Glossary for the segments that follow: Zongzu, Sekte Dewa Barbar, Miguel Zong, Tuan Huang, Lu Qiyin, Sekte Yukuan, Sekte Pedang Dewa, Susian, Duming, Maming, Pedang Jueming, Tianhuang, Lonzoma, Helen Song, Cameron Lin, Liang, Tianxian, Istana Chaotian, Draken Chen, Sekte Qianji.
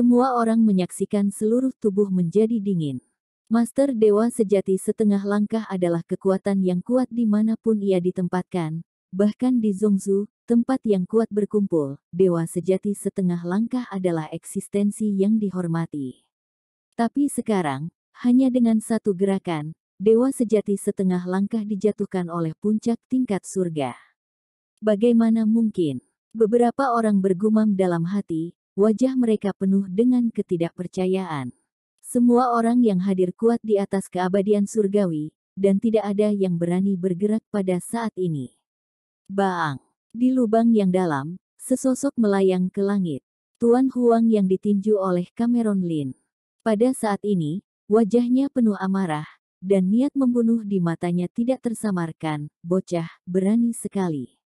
Semua orang menyaksikan seluruh tubuh menjadi dingin. Master Dewa sejati setengah langkah adalah kekuatan yang kuat dimanapun ia ditempatkan. Bahkan di Zongzu, tempat yang kuat berkumpul, Dewa sejati setengah langkah adalah eksistensi yang dihormati. Tapi sekarang, hanya dengan satu gerakan, Dewa sejati setengah langkah dijatuhkan oleh puncak tingkat surga. Bagaimana mungkin? Beberapa orang bergumam dalam hati, wajah mereka penuh dengan ketidakpercayaan. Semua orang yang hadir kuat di atas keabadian surgawi, dan tidak ada yang berani bergerak pada saat ini. Bang! Di lubang yang dalam, sesosok melayang ke langit. Tuan Huang yang ditinju oleh Cameron Lin. Pada saat ini, wajahnya penuh amarah, dan niat membunuh di matanya tidak tersamarkan. Bocah, berani sekali.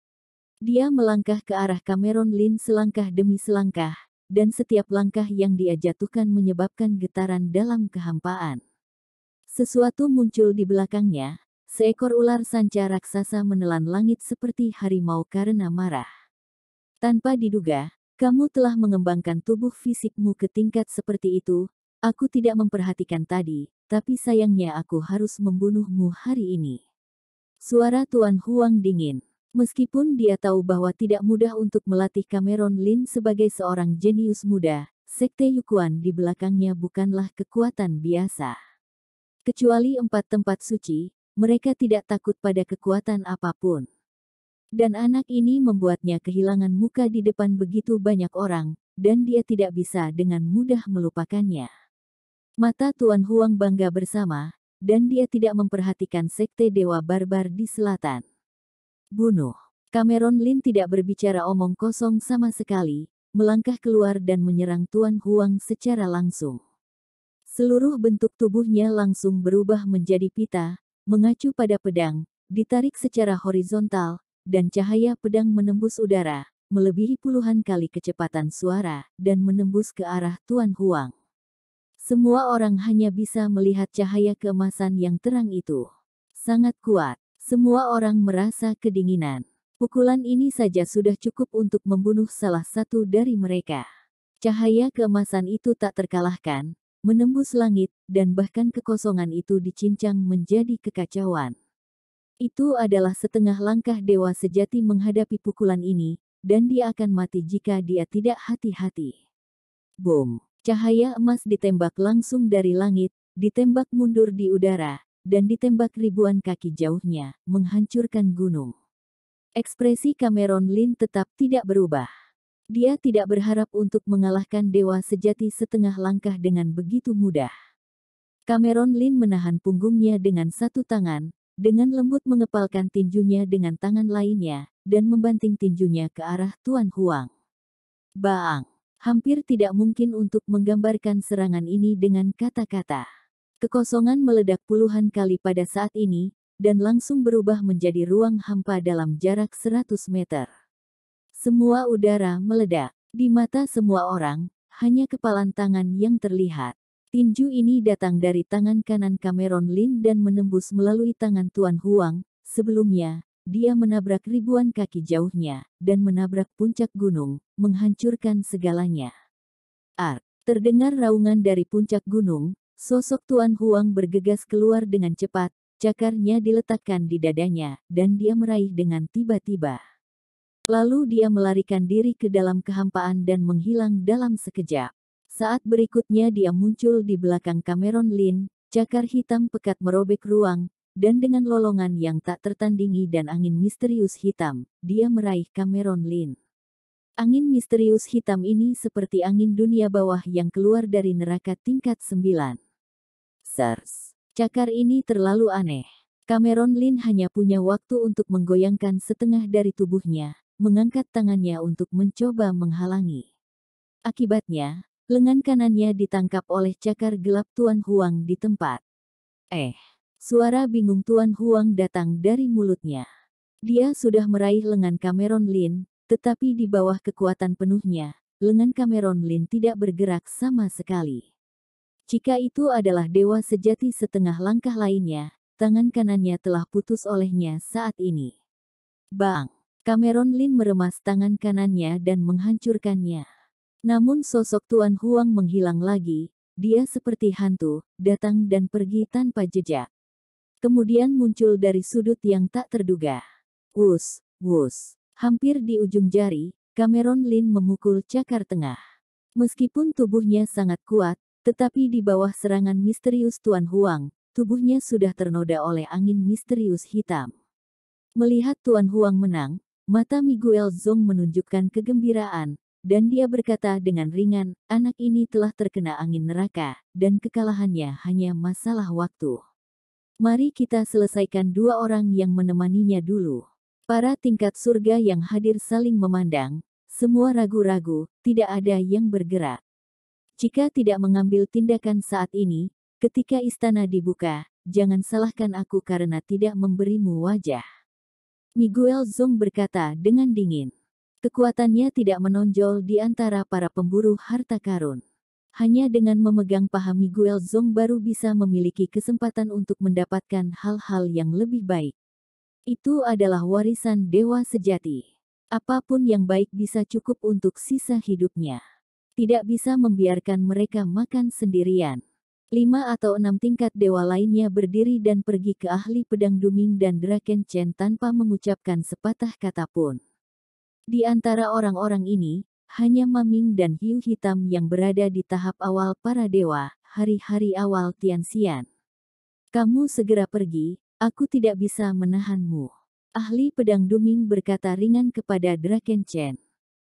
Dia melangkah ke arah Cameron Lin selangkah demi selangkah, dan setiap langkah yang dia jatuhkan menyebabkan getaran dalam kehampaan. Sesuatu muncul di belakangnya. Seekor ular sanca raksasa menelan langit seperti harimau karena marah. Tanpa diduga, kamu telah mengembangkan tubuh fisikmu ke tingkat seperti itu. Aku tidak memperhatikan tadi, tapi sayangnya aku harus membunuhmu hari ini. Suara Tuan Huang dingin. Meskipun dia tahu bahwa tidak mudah untuk melatih Cameron Lin sebagai seorang jenius muda, Sekte Yukuan di belakangnya bukanlah kekuatan biasa. Kecuali 4 tempat suci, mereka tidak takut pada kekuatan apapun. Dan anak ini membuatnya kehilangan muka di depan begitu banyak orang, dan dia tidak bisa dengan mudah melupakannya. Mata Tuan Huang bangga bersama, dan dia tidak memperhatikan Sekte Dewa Barbar di selatan. Bunuh. Cameron Lin tidak berbicara omong kosong sama sekali, melangkah keluar dan menyerang Tuan Huang secara langsung. Seluruh bentuk tubuhnya langsung berubah menjadi pita, mengacu pada pedang, ditarik secara horizontal, dan cahaya pedang menembus udara, melebihi puluhan kali kecepatan suara, dan menembus ke arah Tuan Huang. Semua orang hanya bisa melihat cahaya keemasan yang terang itu. Sangat kuat, semua orang merasa kedinginan. Pukulan ini saja sudah cukup untuk membunuh salah satu dari mereka. Cahaya keemasan itu tak terkalahkan, menembus langit, dan bahkan kekosongan itu dicincang menjadi kekacauan. Itu adalah setengah langkah dewa sejati menghadapi pukulan ini, dan dia akan mati jika dia tidak hati-hati. Boom! Cahaya emas ditembak langsung dari langit, ditembak mundur di udara, dan ditembak ribuan kaki jauhnya, menghancurkan gunung. Ekspresi Cameron Lin tetap tidak berubah. Dia tidak berharap untuk mengalahkan dewa sejati setengah langkah dengan begitu mudah. Cameron Lin menahan punggungnya dengan satu tangan, dengan lembut mengepalkan tinjunya dengan tangan lainnya, dan membanting tinjunya ke arah Tuan Huang. Bang! Hampir tidak mungkin untuk menggambarkan serangan ini dengan kata-kata. Kekosongan meledak puluhan kali pada saat ini, dan langsung berubah menjadi ruang hampa dalam jarak 100 meter. Semua udara meledak. Di mata semua orang, hanya kepalan tangan yang terlihat. Tinju ini datang dari tangan kanan Cameron Lin dan menembus melalui tangan Tuan Huang. Sebelumnya, dia menabrak ribuan kaki jauhnya, dan menabrak puncak gunung, menghancurkan segalanya. Ark! Terdengar raungan dari puncak gunung, sosok Tuan Huang bergegas keluar dengan cepat, cakarnya diletakkan di dadanya, dan dia meraih dengan tiba-tiba. Lalu dia melarikan diri ke dalam kehampaan dan menghilang dalam sekejap. Saat berikutnya dia muncul di belakang Cameron Lin, cakar hitam pekat merobek ruang, dan dengan lolongan yang tak tertandingi dan angin misterius hitam, dia meraih Cameron Lin. Angin misterius hitam ini seperti angin dunia bawah yang keluar dari neraka tingkat 9. Sers. Cakar ini terlalu aneh. Cameron Lin hanya punya waktu untuk menggoyangkan setengah dari tubuhnya, mengangkat tangannya untuk mencoba menghalangi. Akibatnya, lengan kanannya ditangkap oleh cakar gelap Tuan Huang di tempat. Suara bingung Tuan Huang datang dari mulutnya. Dia sudah meraih lengan Cameron Lin, tetapi di bawah kekuatan penuhnya, lengan Cameron Lin tidak bergerak sama sekali. Jika itu adalah dewa sejati setengah langkah lainnya, tangan kanannya telah putus olehnya saat ini. Bang! Cameron Lin meremas tangan kanannya dan menghancurkannya. Namun sosok Tuan Huang menghilang lagi, dia seperti hantu, datang dan pergi tanpa jejak. Kemudian muncul dari sudut yang tak terduga. Wus, wus. Hampir di ujung jari, Cameron Lin memukul cakar tengah. Meskipun tubuhnya sangat kuat, tetapi di bawah serangan misterius Tuan Huang, tubuhnya sudah ternoda oleh angin misterius hitam. Melihat Tuan Huang menang, mata Miguel Zong menunjukkan kegembiraan, dan dia berkata dengan ringan, anak ini telah terkena angin neraka, dan kekalahannya hanya masalah waktu. Mari kita selesaikan dua orang yang menemaninya dulu. Para tingkat surga yang hadir saling memandang, semua ragu-ragu, tidak ada yang bergerak. Jika tidak mengambil tindakan saat ini, ketika istana dibuka, jangan salahkan aku karena tidak memberimu wajah. Miguel Zong berkata dengan dingin. Kekuatannya tidak menonjol di antara para pemburu harta karun. Hanya dengan memegang paha Miguel Zong baru bisa memiliki kesempatan untuk mendapatkan hal-hal yang lebih baik. Itu adalah warisan dewa sejati. Apapun yang baik bisa cukup untuk sisa hidupnya. Tidak bisa membiarkan mereka makan sendirian. 5 atau 6 tingkat dewa lainnya berdiri dan pergi ke ahli pedang Duming dan Draken Chen tanpa mengucapkan sepatah kata pun. Di antara orang-orang ini, hanya Maming dan Hiu Hitam yang berada di tahap awal para dewa, hari-hari awal Tianxian. Kamu segera pergi. Aku tidak bisa menahanmu. Ahli pedang Duming berkata ringan kepada Draken Chen.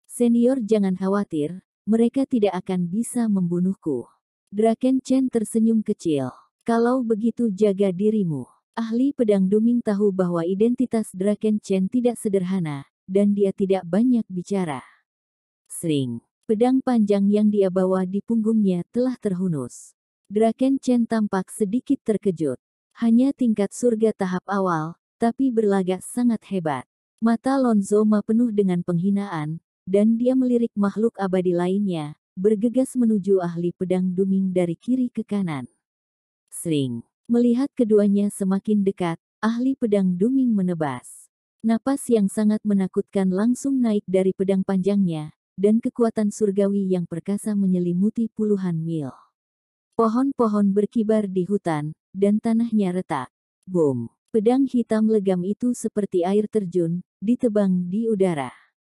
Senior jangan khawatir, mereka tidak akan bisa membunuhku. Draken Chen tersenyum kecil. Kalau begitu jaga dirimu. Ahli pedang Duming tahu bahwa identitas Draken Chen tidak sederhana, dan dia tidak banyak bicara. Sering, pedang panjang yang dia bawa di punggungnya telah terhunus. Draken Chen tampak sedikit terkejut. Hanya tingkat surga tahap awal, tapi berlagak sangat hebat. Mata Lonzoma penuh dengan penghinaan, dan dia melirik makhluk abadi lainnya, bergegas menuju ahli pedang Duming dari kiri ke kanan. Sering, melihat keduanya semakin dekat, ahli pedang Duming menebas. Napas yang sangat menakutkan langsung naik dari pedang panjangnya, dan kekuatan surgawi yang perkasa menyelimuti puluhan mil. Pohon-pohon berkibar di hutan, dan tanahnya retak. Boom. Pedang hitam legam itu seperti air terjun, ditebang di udara.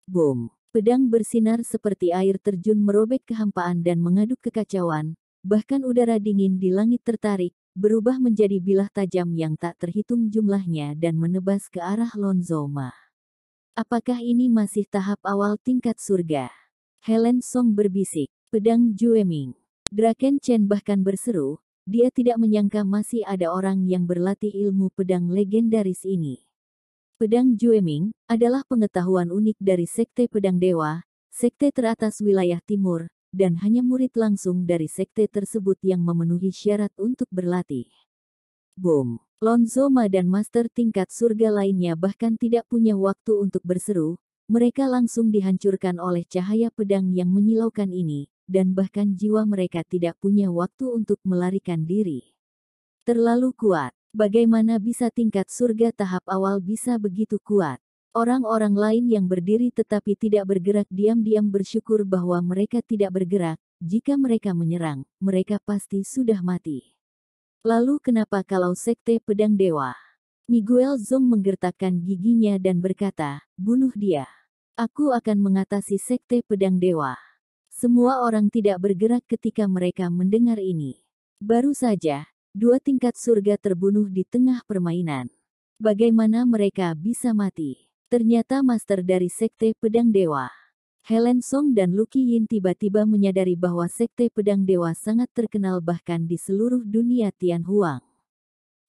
Boom. Pedang bersinar seperti air terjun merobek kehampaan dan mengaduk kekacauan, bahkan udara dingin di langit tertarik, berubah menjadi bilah tajam yang tak terhitung jumlahnya dan menebas ke arah Lonzoma. Apakah ini masih tahap awal tingkat surga? Helen Song berbisik, pedang Jueming. Draken Chen bahkan berseru, dia tidak menyangka masih ada orang yang berlatih ilmu pedang legendaris ini. Pedang Jueming adalah pengetahuan unik dari Sekte Pedang Dewa, sekte teratas wilayah timur, dan hanya murid langsung dari sekte tersebut yang memenuhi syarat untuk berlatih. Boom! Lonzoma dan master tingkat surga lainnya bahkan tidak punya waktu untuk berseru, mereka langsung dihancurkan oleh cahaya pedang yang menyilaukan ini. Dan bahkan jiwa mereka tidak punya waktu untuk melarikan diri. Terlalu kuat. Bagaimana bisa tingkat surga tahap awal bisa begitu kuat? Orang-orang lain yang berdiri tetapi tidak bergerak diam-diam bersyukur bahwa mereka tidak bergerak. Jika mereka menyerang, mereka pasti sudah mati. Lalu kenapa kalau sekte pedang dewa? Miguel Zong menggertakkan giginya dan berkata, bunuh dia. Aku akan mengatasi sekte pedang dewa. Semua orang tidak bergerak ketika mereka mendengar ini. Baru saja, 2 tingkat surga terbunuh di tengah permainan. Bagaimana mereka bisa mati? Ternyata master dari Sekte Pedang Dewa. Helen Song dan Lu Qiyin tiba-tiba menyadari bahwa Sekte Pedang Dewa sangat terkenal bahkan di seluruh dunia Tianhuang.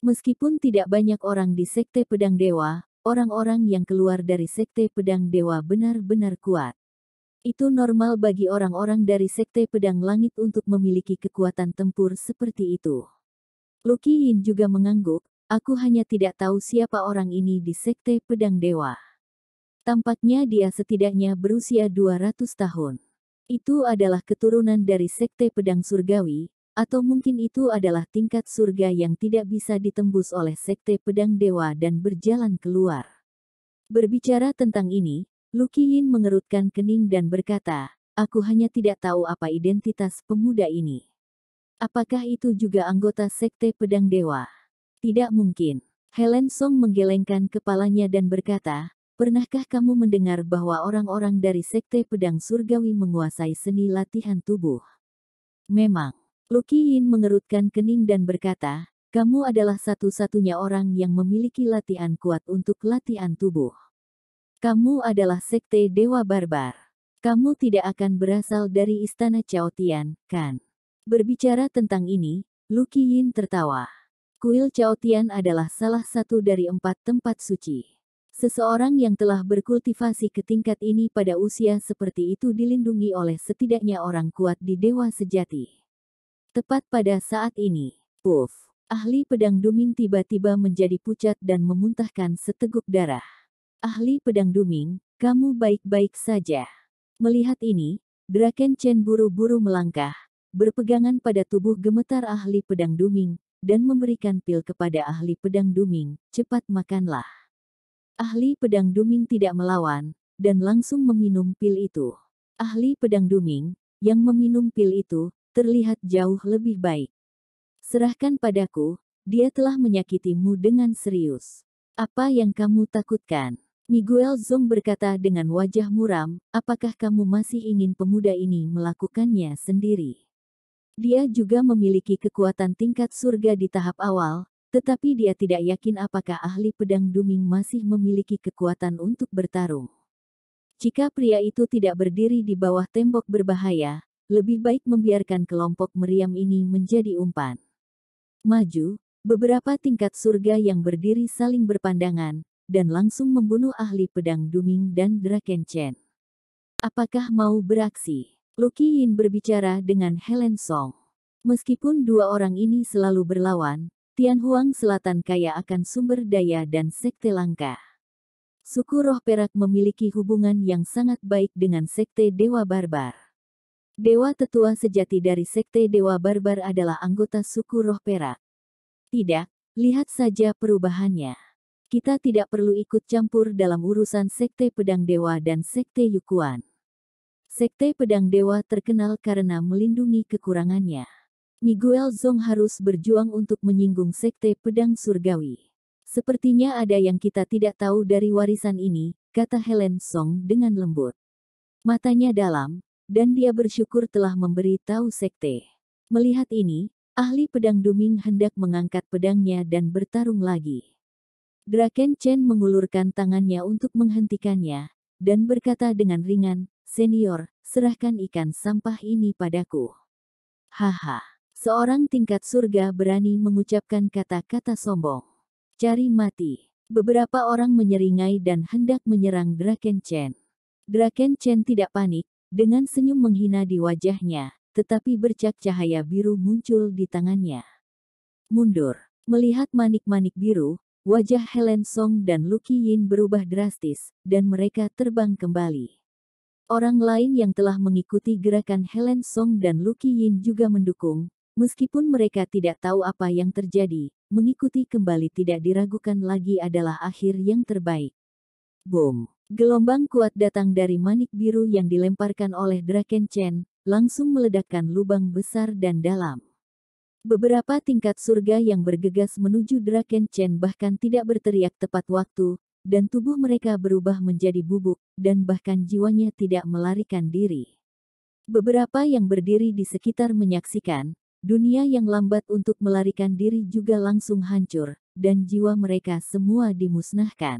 Meskipun tidak banyak orang di Sekte Pedang Dewa, orang-orang yang keluar dari Sekte Pedang Dewa benar-benar kuat. Itu normal bagi orang-orang dari Sekte Pedang Langit untuk memiliki kekuatan tempur seperti itu. Lu Qiyin juga mengangguk, aku hanya tidak tahu siapa orang ini di Sekte Pedang Dewa. Tampaknya dia setidaknya berusia 200 tahun. Itu adalah keturunan dari Sekte Pedang Surgawi, atau mungkin itu adalah tingkat surga yang tidak bisa ditembus oleh Sekte Pedang Dewa dan berjalan keluar. Berbicara tentang ini, Lu Qiyin mengerutkan kening dan berkata, Aku hanya tidak tahu apa identitas pemuda ini. Apakah itu juga anggota Sekte Pedang Dewa? Tidak mungkin. Helen Song menggelengkan kepalanya dan berkata, "Pernahkah kamu mendengar bahwa orang-orang dari Sekte Pedang Surgawi menguasai seni latihan tubuh?" Memang. Lu Qiyin mengerutkan kening dan berkata, "Kamu adalah satu-satunya orang yang memiliki latihan kuat untuk latihan tubuh. Kamu adalah Sekte Dewa Barbar. Kamu tidak akan berasal dari Istana Chaotian, kan?" Berbicara tentang ini, Lu Qiyin tertawa. Kuil Chaotian adalah salah satu dari 4 tempat suci. Seseorang yang telah berkultivasi ke tingkat ini pada usia seperti itu dilindungi oleh setidaknya orang kuat di Dewa Sejati. Tepat pada saat ini, puff, ahli pedang Duming tiba-tiba menjadi pucat dan memuntahkan seteguk darah. "Ahli pedang Duming, kamu baik-baik saja?" Melihat ini, Draken Chen buru-buru melangkah, berpegangan pada tubuh gemetar ahli pedang Duming, dan memberikan pil kepada ahli pedang Duming, "Cepat makanlah." Ahli pedang Duming tidak melawan, dan langsung meminum pil itu. Ahli pedang Duming, yang meminum pil itu, terlihat jauh lebih baik. "Serahkan padaku, dia telah menyakitimu dengan serius. Apa yang kamu takutkan?" Miguel Zong berkata dengan wajah muram, "Apakah kamu masih ingin pemuda ini melakukannya sendiri? Dia juga memiliki kekuatan tingkat surga di tahap awal, tetapi dia tidak yakin apakah ahli pedang Duming masih memiliki kekuatan untuk bertarung. Jika pria itu tidak berdiri di bawah tembok berbahaya, lebih baik membiarkan kelompok meriam ini menjadi umpan." Maju, beberapa tingkat surga yang berdiri saling berpandangan, dan langsung membunuh ahli pedang Duming dan Draken Chen. "Apakah mau beraksi?" Lu Qiyin berbicara dengan Helen Song. Meskipun dua orang ini selalu berlawan, Tianhuang Selatan kaya akan sumber daya dan sekte langka. Suku Roh Perak memiliki hubungan yang sangat baik dengan Sekte Dewa Barbar. Dewa tetua sejati dari Sekte Dewa Barbar adalah anggota suku Roh Perak. "Tidak, lihat saja perubahannya. Kita tidak perlu ikut campur dalam urusan Sekte Pedang Dewa dan Sekte Yukuan. Sekte Pedang Dewa terkenal karena melindungi kekurangannya. Miguel Zong harus berjuang untuk menyinggung Sekte Pedang Surgawi. Sepertinya ada yang kita tidak tahu dari warisan ini," kata Helen Song dengan lembut. Matanya dalam, dan dia bersyukur telah memberi tahu sekte. Melihat ini, ahli pedang Duming hendak mengangkat pedangnya dan bertarung lagi. Draken Chen mengulurkan tangannya untuk menghentikannya, dan berkata dengan ringan, "Senior, serahkan ikan sampah ini padaku." Haha, seorang tingkat surga berani mengucapkan kata-kata sombong. "Cari mati." Beberapa orang menyeringai dan hendak menyerang Draken Chen. Draken Chen tidak panik, dengan senyum menghina di wajahnya, tetapi bercak cahaya biru muncul di tangannya. "Mundur." Melihat manik-manik biru, wajah Helen Song dan Lu Qiyin berubah drastis, dan mereka terbang kembali. Orang lain yang telah mengikuti gerakan Helen Song dan Lu Qiyin juga mendukung, meskipun mereka tidak tahu apa yang terjadi, mengikuti kembali tidak diragukan lagi adalah akhir yang terbaik. Boom! Gelombang kuat datang dari manik biru yang dilemparkan oleh Draken Chen, langsung meledakkan lubang besar dan dalam. Beberapa tingkat surga yang bergegas menuju Draken Chen bahkan tidak berteriak tepat waktu, dan tubuh mereka berubah menjadi bubuk, dan bahkan jiwanya tidak melarikan diri. Beberapa yang berdiri di sekitar menyaksikan, dunia yang lambat untuk melarikan diri juga langsung hancur, dan jiwa mereka semua dimusnahkan.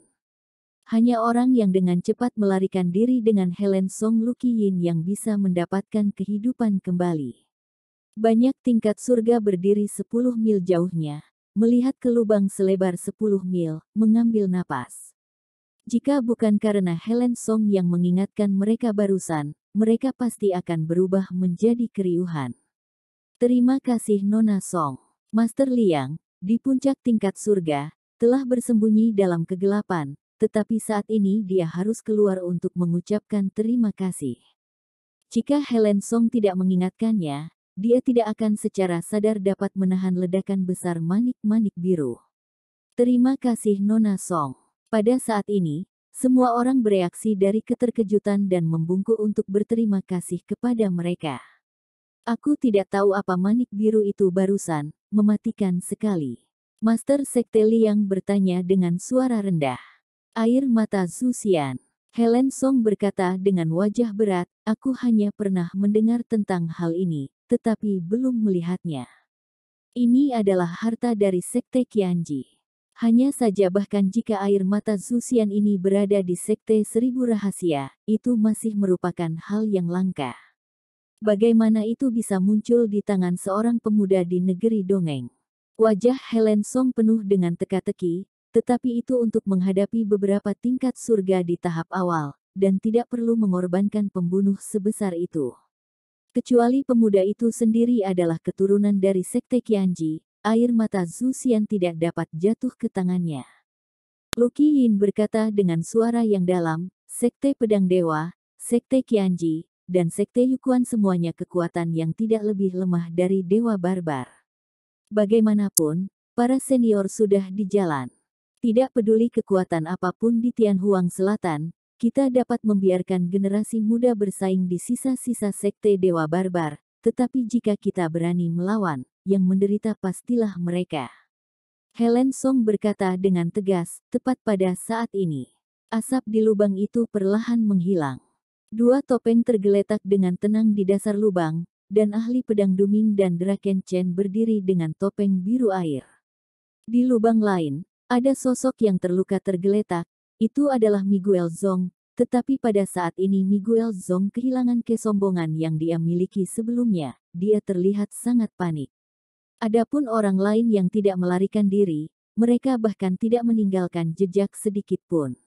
Hanya orang yang dengan cepat melarikan diri dengan Helen Song Lu Qiyin yang bisa mendapatkan kehidupan kembali. Banyak tingkat surga berdiri 10 mil jauhnya, melihat ke lubang selebar 10 mil, mengambil napas. Jika bukan karena Helen Song yang mengingatkan mereka barusan, mereka pasti akan berubah menjadi keriuhan. "Terima kasih Nona Song." Master Liang, di puncak tingkat surga, telah bersembunyi dalam kegelapan, tetapi saat ini dia harus keluar untuk mengucapkan terima kasih. Jika Helen Song tidak mengingatkannya, dia tidak akan secara sadar dapat menahan ledakan besar manik-manik biru. "Terima kasih Nona Song." Pada saat ini, Semua orang bereaksi dari keterkejutan dan membungkuk untuk berterima kasih kepada mereka. Aku tidak tahu apa manik biru itu barusan, mematikan sekali. Master Sekte Liang bertanya dengan suara rendah. Air mata Susian. Helen Song berkata dengan wajah berat, aku hanya pernah mendengar tentang hal ini, tetapi belum melihatnya. Ini adalah harta dari Sekte Qianji. Hanya saja bahkan jika air mata Susian ini berada di Sekte Seribu Rahasia, itu masih merupakan hal yang langka. Bagaimana itu bisa muncul di tangan seorang pemuda di negeri dongeng? Wajah Helen Song penuh dengan teka-teki, tetapi itu untuk menghadapi beberapa tingkat surga di tahap awal, dan tidak perlu mengorbankan pembunuh sebesar itu. Kecuali pemuda itu sendiri adalah keturunan dari Sekte Qianji, air mata Susian tidak dapat jatuh ke tangannya. Lu Qiyin berkata dengan suara yang dalam, Sekte Pedang Dewa, Sekte Qianji, dan Sekte Yukuan semuanya kekuatan yang tidak lebih lemah dari Dewa Barbar. Bagaimanapun, para senior sudah di jalan. Tidak peduli kekuatan apapun di Tianhuang Selatan, kita dapat membiarkan generasi muda bersaing di sisa-sisa Sekte Dewa Barbar, tetapi jika kita berani melawan, yang menderita pastilah mereka. Helen Song berkata dengan tegas, tepat pada saat ini. Asap di lubang itu perlahan menghilang. Dua topeng tergeletak dengan tenang di dasar lubang, dan ahli pedang Duming dan Draken Chen berdiri dengan topeng biru air. Di lubang lain, ada sosok yang terluka tergeletak, itu adalah Miguel Zong, tetapi pada saat ini Miguel Zong kehilangan kesombongan yang dia miliki sebelumnya, dia terlihat sangat panik. Adapun orang lain yang tidak melarikan diri, mereka bahkan tidak meninggalkan jejak sedikit pun.